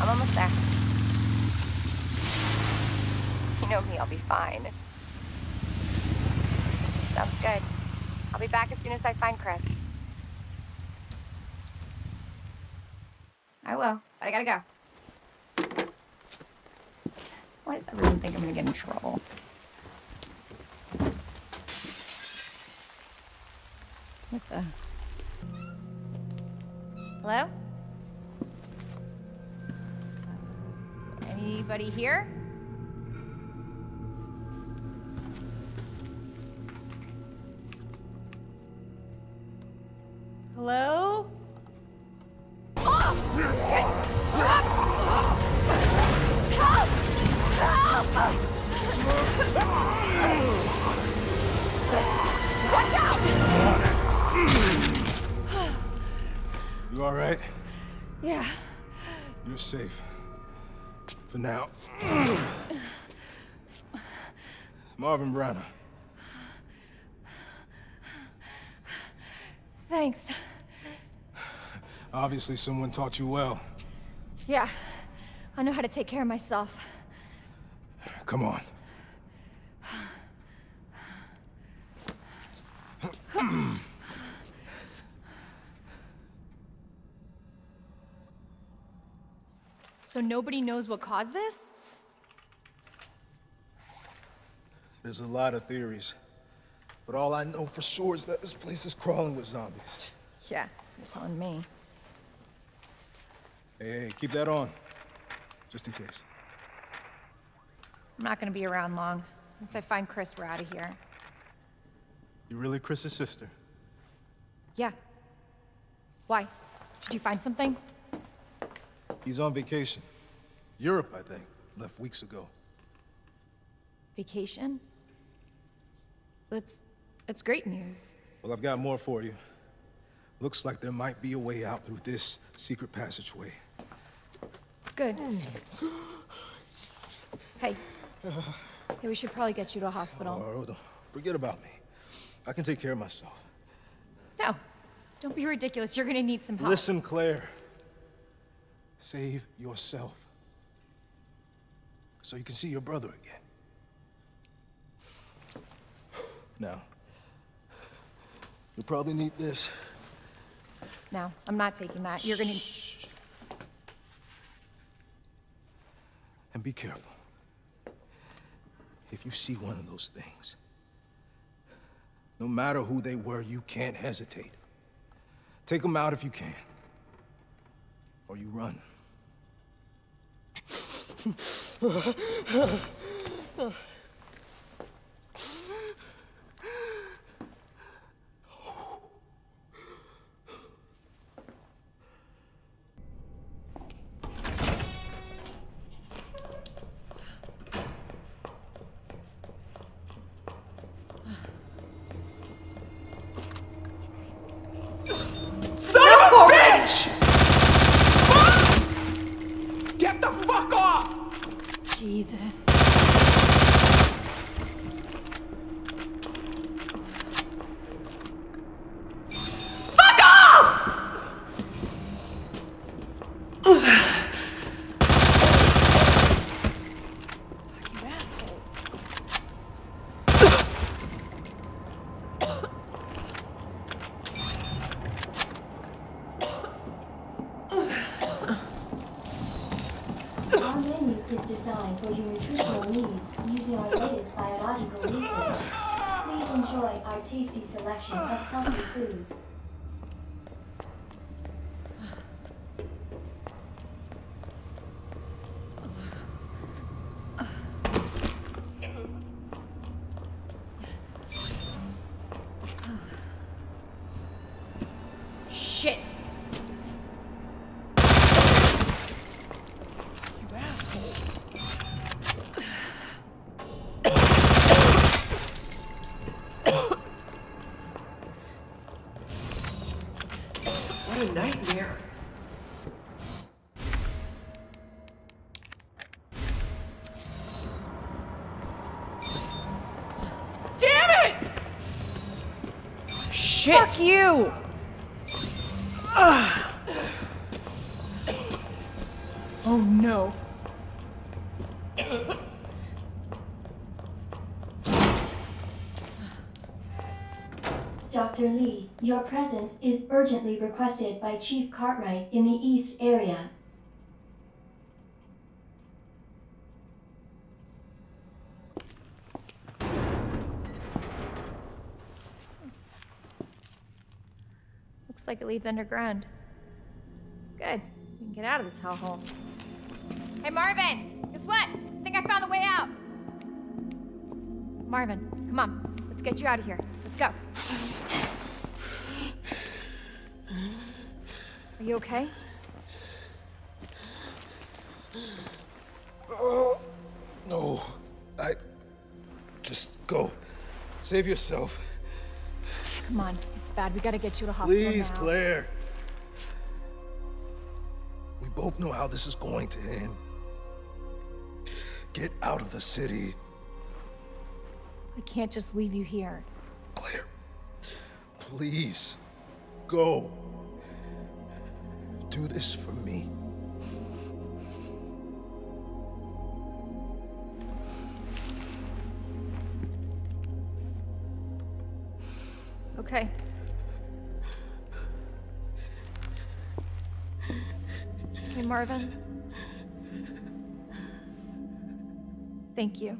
I'm almost there. You know me, I'll be fine. Sounds good. I'll be back as soon as I find Chris. I will, but I gotta go. Why does everyone think I'm gonna get in trouble? What the? Hello? Anybody here? Hello? You all right? Yeah. You're safe. For now. Marvin Branner. Thanks. Obviously someone taught you well. Yeah. I know how to take care of myself. Come on. So nobody knows what caused this? There's a lot of theories, but all I know for sure is that this place is crawling with zombies. Yeah, you're telling me. Hey, keep that on, just in case. I'm not gonna be around long. Once I find Chris, we're out of here. You really Chris's sister? Yeah. Why? Did you find something? He's on vacation. Europe, I think. Left weeks ago. Vacation? That's great news. Well, I've got more for you. Looks like there might be a way out through this secret passageway. Good. Hey, we should probably get you to a hospital. Oh, don't forget about me. I can take care of myself. No, don't be ridiculous. You're gonna need some help. Listen, Claire. Save yourself, so you can see your brother again. Now, you'll probably need this. No, I'm not taking that. You're gonna... Shh. And be careful. If you see one of those things, no matter who they were, you can't hesitate. Take them out if you can. Or you run. Tasty selection of healthy foods. Shit! Fuck you! Oh no. Dr. Lee, your presence is urgently requested by Chief Cartwright in the East area. Looks like it leads underground. Good. We can get out of this hellhole. Hey, Marvin! Guess what? I think I found the way out! Marvin, come on. Let's get you out of here. Let's go. Are you okay? Oh, no. Just go. Save yourself. Come on. It's bad. We gotta get you to hospital now. Please, Claire. We both know how this is going to end. Get out of the city. I can't just leave you here. Claire, please, go. Do this for me. Okay. Hey, Marvin. Thank you.